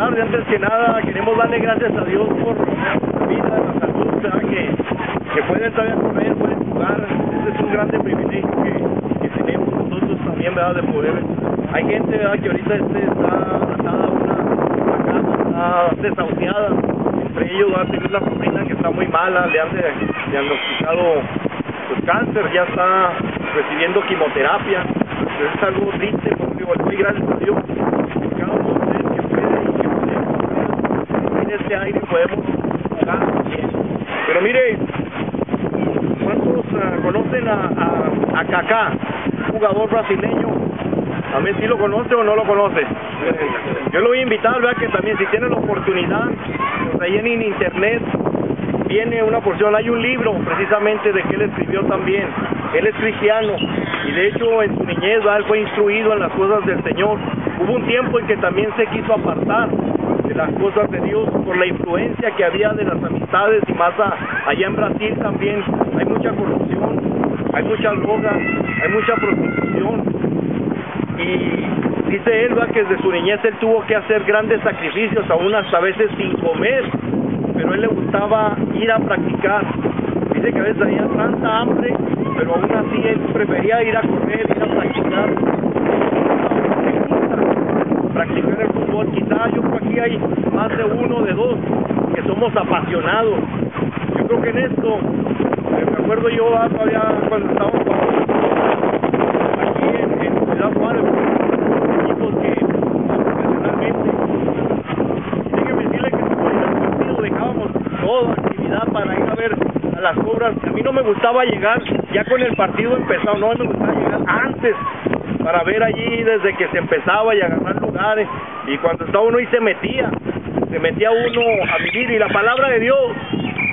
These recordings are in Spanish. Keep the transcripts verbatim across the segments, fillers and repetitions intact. tarde. Antes que nada, queremos darle gracias a Dios por la vida, la salud, ¿verdad? Que, que pueden todavía correr, pueden jugar. Este es un grande privilegio que, que tenemos nosotros también, ¿verdad? De poder. Hay gente, ¿verdad?, que ahorita este está atada a una, una casa, está desahuciada. Entre ellos va a tener la sobrina que está muy mala, le han diagnosticado pues, cáncer, ya está recibiendo quimioterapia. Pero es algo triste, porque digo, muy gracias a Dios. Este aire podemos jugar bien. Pero mire, ¿cuántos uh, conocen a, a, a Kaká, jugador brasileño? ¿También si sí lo conoce o no lo conoce? Yo lo voy a invitar, vea que también si tienen la oportunidad, pues ahí en internet viene una porción, hay un libro precisamente de que él escribió también. Él es cristiano y de hecho en su niñez, ¿verdad?, él fue instruido en las cosas del Señor. Hubo un tiempo en que también se quiso apartar de las cosas de Dios por la influencia que había de las amistades, y más a, allá en Brasil también hay mucha corrupción, hay mucha droga, hay mucha prostitución, y dice él, va, que desde su niñez él tuvo que hacer grandes sacrificios, aún hasta a veces sin comer, pero a él le gustaba ir a practicar. Dice que a veces tenía tanta hambre, pero aún así él prefería ir a correr, ir a practicar practicar el fútbol. Quizá yo creo que aquí hay más de uno, de dos, que somos apasionados. Yo creo que en esto, me acuerdo yo todavía cuando estábamos aquí en, en Ciudad Juárez, equipos que profesionalmente, déjenme decirle que en el partido dejábamos toda actividad para ir a ver a las obras. A mí no me gustaba llegar ya con el partido empezado, no, me gustaba llegar antes, para ver allí desde que se empezaba y agarrar lugares, y cuando estaba uno y se metía, se metía uno a vivir, y la palabra de Dios,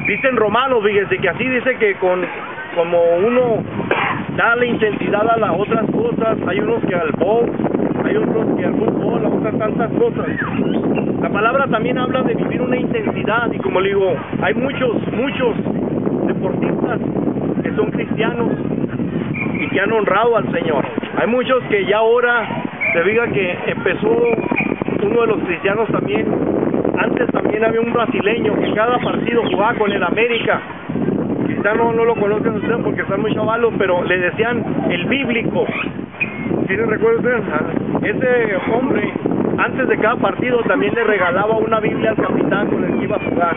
dicen Romanos, fíjense que así dice que con como uno da la intensidad a las otras cosas, hay unos que al box, hay otros que al fútbol, a otras tantas cosas. La palabra también habla de vivir una intensidad, y como le digo, hay muchos, muchos deportistas que son cristianos y que han honrado al Señor. Hay muchos que ya ahora, se diga que empezó uno de los cristianos también, antes también había un brasileño que cada partido jugaba con el América. Quizá no, no lo conocen ustedes porque están muy chavalos, pero le decían el bíblico. ¿Sí les recuerdan ustedes? ¿Ah? Ese hombre, antes de cada partido, también le regalaba una Biblia al capitán con el que iba a jugar.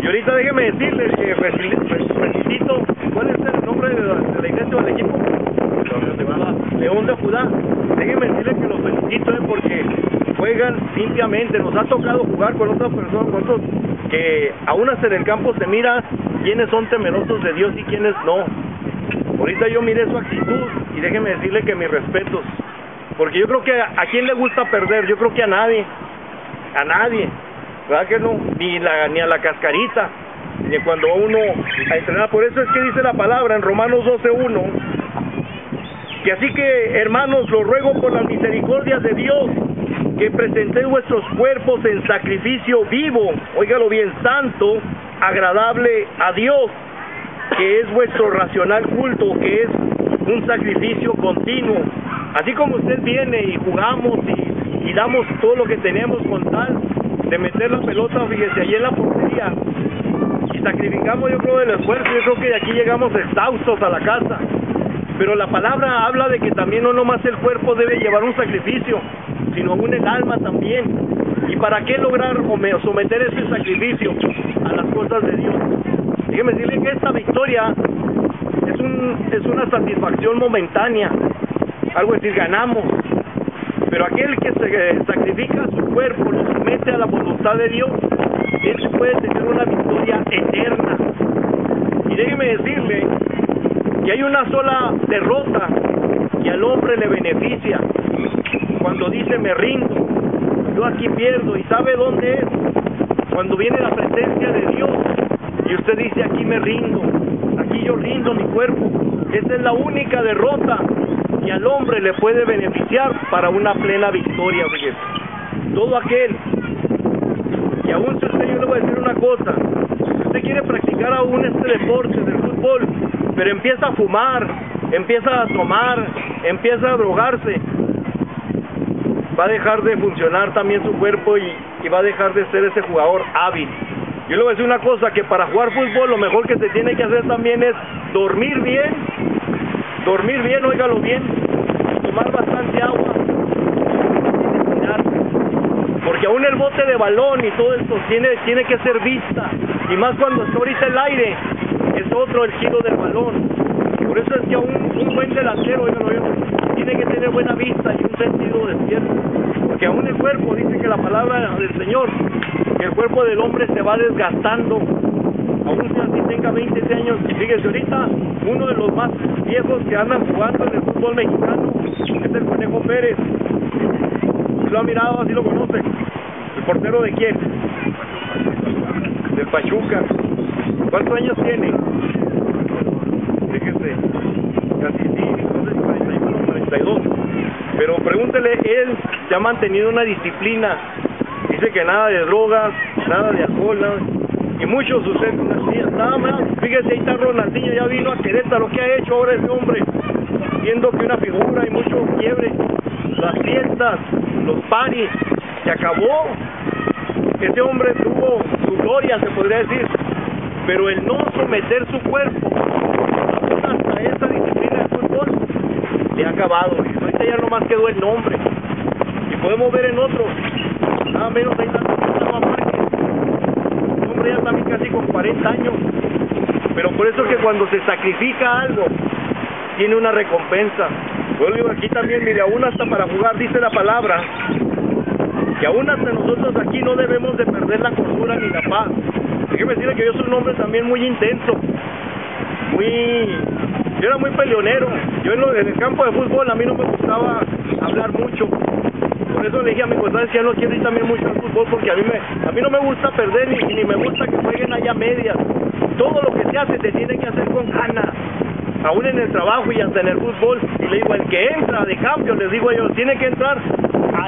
Y ahorita déjenme decirles que felicito, ¿cuál es el nombre de la, de la iglesia o del equipo? León de Judá. Déjenme decirles que los felicito, ¿eh?, porque juegan limpiamente. Nos ha tocado jugar con otras personas, con otros que aún hasta en el campo se mira quiénes son temerosos de Dios y quiénes no. Ahorita yo miré su actitud y déjenme decirle que mis respetos, porque yo creo que a, a quién le gusta perder, yo creo que a nadie, a nadie, ¿verdad que no? Ni, la, ni a la cascarita, ni cuando uno a entrenar. Por eso es que dice la palabra en Romanos doce uno, y así que, hermanos, los ruego por las misericordias de Dios que presentéis vuestros cuerpos en sacrificio vivo, óigalo bien, santo, agradable a Dios, que es vuestro racional culto, que es un sacrificio continuo. Así como usted viene y jugamos y, y damos todo lo que tenemos con tal de meter la pelota, fíjese, allí en la portería, y sacrificamos, yo creo, el esfuerzo, yo creo que de aquí llegamos exhaustos a la casa. Pero la palabra habla de que también no nomás el cuerpo debe llevar un sacrificio, sino aún el alma también. ¿Y para qué lograr someter ese sacrificio a las cosas de Dios? Déjenme decirles que esta victoria es, un, es una satisfacción momentánea, algo es decir, ganamos. Pero aquel que se sacrifica su cuerpo, lo somete a la voluntad de Dios, él puede tener una victoria eterna. Y déjenme decirle que hay una sola derrota que al hombre le beneficia, cuando dice me rindo, yo aquí pierdo. ¿Y sabe dónde es? Cuando viene la presencia de Dios y usted dice aquí me rindo, aquí yo rindo mi cuerpo. Esa es la única derrota que al hombre le puede beneficiar para una plena victoria, fíjese. Todo aquel que aún si usted, yo le voy a decir una cosa, si usted quiere practicar aún este deporte del fútbol, pero empieza a fumar, empieza a tomar, empieza a drogarse, va a dejar de funcionar también su cuerpo y, y va a dejar de ser ese jugador hábil. Yo le voy a decir una cosa, que para jugar fútbol lo mejor que se tiene que hacer también es dormir bien, dormir bien, óigalo bien, tomar bastante agua, porque aún el bote de balón y todo esto tiene, tiene que ser vista, y más cuando está ahorita el aire, es otro el giro del balón. Por eso es que aún un buen delantero, óigalo bien, tiene que tener buena vista y un sentido despierto, porque aún el cuerpo, dice que la palabra del Señor, que el cuerpo del hombre se va desgastando, aún si así tenga veinte años. Y fíjese, ahorita uno de los más viejos que andan jugando en el fútbol mexicano es el Conejo Pérez. Si lo ha mirado, así lo conoce. ¿El portero de quién? Del Pachuca. ¿Cuántos años tiene? Fíjese, casi sí. Pero pregúntele, él ya ha mantenido una disciplina, dice que nada de drogas, nada de alcohol, nada, y muchos sucesos, nada más. Fíjese, ahí está Ronaldinho, ya vino a Querétaro, lo que ha hecho ahora ese hombre, viendo que una figura y mucho quiebre, las fiestas, los paris, se acabó. Ese hombre tuvo su gloria, se podría decir, pero el no someter su cuerpo a esa disciplina del fútbol le ha acabado. Ahorita ya nomás quedó el nombre, y podemos ver en otros, nada menos ahí está Gustavo Márquez, un hombre ya también casi con cuarenta años, pero por eso es que cuando se sacrifica algo, tiene una recompensa. Yo digo aquí también, mire, aún hasta para jugar, dice la palabra, que aún hasta nosotros aquí no debemos de perder la cordura ni la paz. Déjeme decirle que yo soy un hombre también muy intenso, muy... yo era muy peleonero. Yo en, lo, en el campo de fútbol a mí no me gustaba hablar mucho, por eso le dije a mi contador que no quiero ir también mucho al fútbol, porque a mí, me, a mí no me gusta perder ni, ni me gusta que jueguen allá medias. Todo lo que se hace se tiene que hacer con ganas, aún en el trabajo y hasta en el fútbol. Y le digo, el que entra de cambio, les digo yo, tiene que entrar a,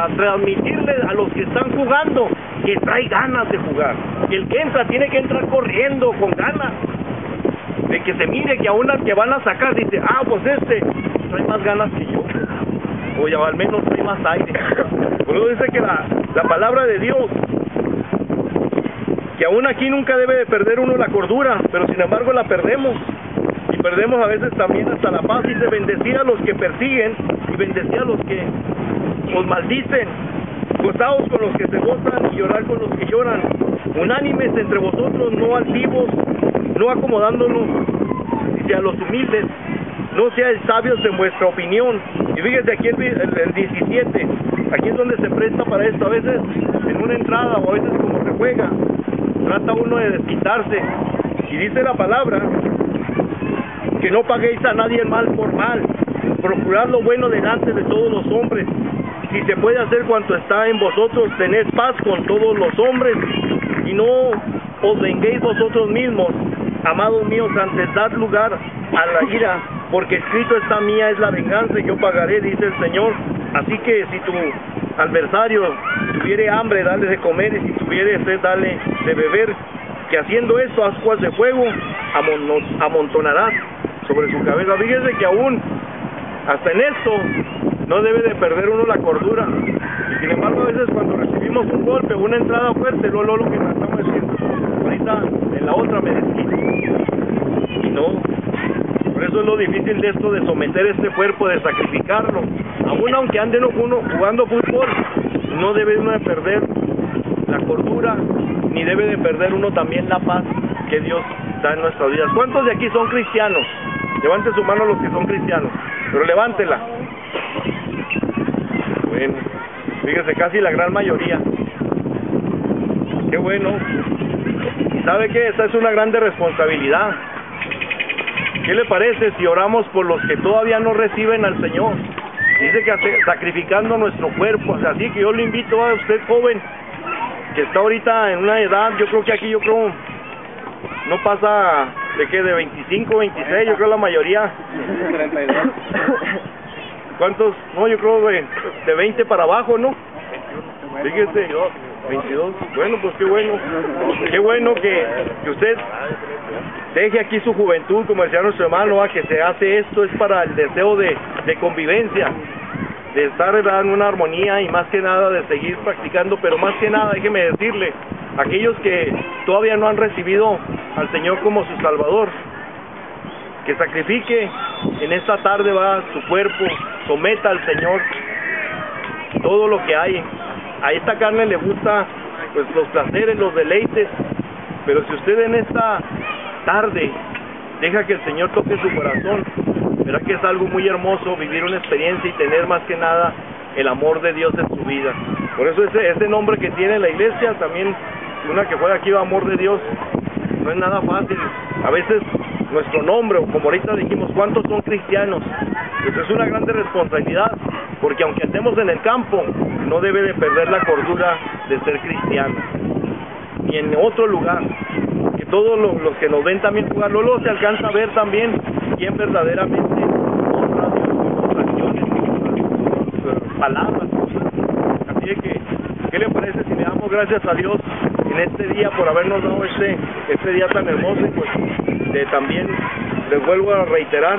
a, a transmitirle a los que están jugando que trae ganas de jugar. El que entra tiene que entrar corriendo con ganas, de que se mire que aún las que van a sacar, dice, ah, pues este trae más ganas que yo, o ya al menos trae más aire. Por eso dice que la, la palabra de Dios, que aún aquí nunca debe de perder uno la cordura, pero sin embargo la perdemos, y perdemos a veces también hasta la paz. Dice, bendecir a los que persiguen y bendecir a los que los maldicen, gozaos con los que se gozan y llorar con los que lloran, unánimes entre vosotros, no altivos, no acomodándonos, dice, a los humildes, no seáis sabios en vuestra opinión. Y fíjese aquí el, el, el diecisiete, aquí es donde se presta para esto. A veces en una entrada o a veces como se juega, trata uno de desquitarse, y dice la palabra que no paguéis a nadie el mal por mal, procurad lo bueno delante de todos los hombres, si se puede hacer cuanto está en vosotros, tened paz con todos los hombres, y no os venguéis vosotros mismos, amados míos, antes dad lugar a la ira, porque escrito está, mía es la venganza, y yo pagaré, dice el Señor. Así que si tu adversario tuviere hambre, dale de comer, y si tuviere sed, dale de beber, que haciendo esto, ascuas de fuego amon- amontonarás sobre su cabeza. Fíjese que aún hasta en esto no debe de perder uno la cordura, y sin embargo a veces cuando recibimos un golpe, una entrada fuerte, lo, lo, lo que tratamos de decir, ahorita en la otra me desquito. Y no, por eso es lo difícil de esto, de someter este cuerpo, de sacrificarlo. Aún aunque anden uno jugando fútbol, no debe uno de perder la cordura, ni debe de perder uno también la paz que Dios da en nuestras vidas. ¿Cuántos de aquí son cristianos? Levanten su mano los que son cristianos, pero levántela. Bueno, fíjese, casi la gran mayoría. Qué bueno. ¿Sabe qué? Esta es una grande responsabilidad. ¿Qué le parece si oramos por los que todavía no reciben al Señor? Dice que hace, sacrificando nuestro cuerpo. Así que yo le invito a usted, joven, que está ahorita en una edad, yo creo que aquí, yo creo, no pasa de que de veinticinco, veintiséis, yo creo la mayoría. ¿Cuántos? No, yo creo de, de veinte para abajo, ¿no? Fíjese, veintidós. Bueno, pues qué bueno. Qué bueno que, que usted deje aquí su juventud, como decía nuestro hermano, a que se hace esto, es para el deseo de, de convivencia. de estar en una armonía y más que nada de seguir practicando, pero más que nada, déjeme decirle, aquellos que todavía no han recibido al Señor como su Salvador, que sacrifique en esta tarde va su cuerpo, someta al Señor todo lo que hay. A esta carne le gusta pues los placeres, los deleites, pero si usted en esta tarde deja que el Señor toque su corazón, verá que es algo muy hermoso vivir una experiencia y tener más que nada el amor de Dios en su vida. Por eso ese, ese nombre que tiene la iglesia, también una que fuera aquí va Amor de Dios, no es nada fácil. A veces nuestro nombre, o como ahorita dijimos, ¿cuántos son cristianos? Pues es una grande responsabilidad, porque aunque andemos en el campo, no debe de perder la cordura de ser cristiano. Ni en otro lugar, que todos los, los que nos ven también jugar, luego se alcanza a ver también quién verdaderamente honra sus acciones, sus palabras. Así que, ¿qué le parece si le damos gracias a Dios en este día por habernos dado este, este día tan hermoso? Y pues de, también les vuelvo a reiterar,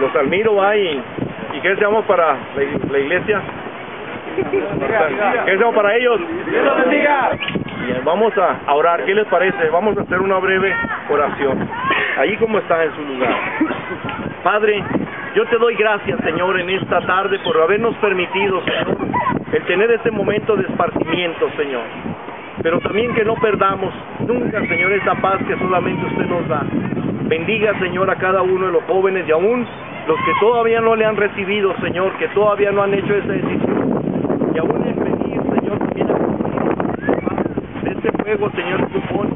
los admiro, va, y, y que deseamos para la, la iglesia, que deseamos para ellos. Dios los bendiga. Vamos a orar, ¿qué les parece? Vamos a hacer una breve oración, ahí como está en su lugar. Padre, yo te doy gracias, Señor, en esta tarde por habernos permitido, Señor, el tener este momento de esparcimiento, Señor. Pero también que no perdamos nunca, Señor, esa paz que solamente usted nos da. Bendiga, Señor, a cada uno de los jóvenes y aún los que todavía no le han recibido, Señor, que todavía no han hecho esa decisión. Y aún en venir, Señor, también de este juego, Señor, de fútbol,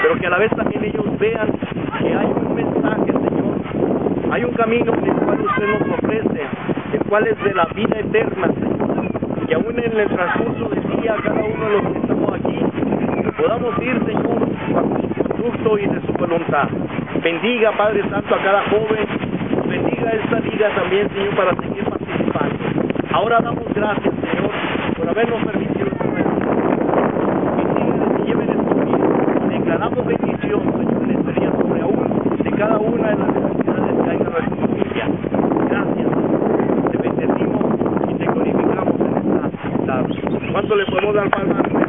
pero que a la vez también ellos vean que hay un mensaje, Señor. Hay un camino en el cual usted nos ofrece, el cual es de la vida eterna, Señor. Y aún en el transcurso del día, cada uno de los que estamos aquí, que podamos ir, Señor, bajo su conducto y de su voluntad. Bendiga, Padre Santo, a cada joven. Bendiga esta liga también, Señor, para seguir participando. Ahora damos gracias, Señor, por habernos permitido que lleven estos días. Declaramos bendición, Señor, en este día sobre aún de cada una de las necesidades que hay en nuestra familia. Gracias, Señor. Te bendecimos y te glorificamos en esta tarde. ¿Cuánto le podemos dar palmas?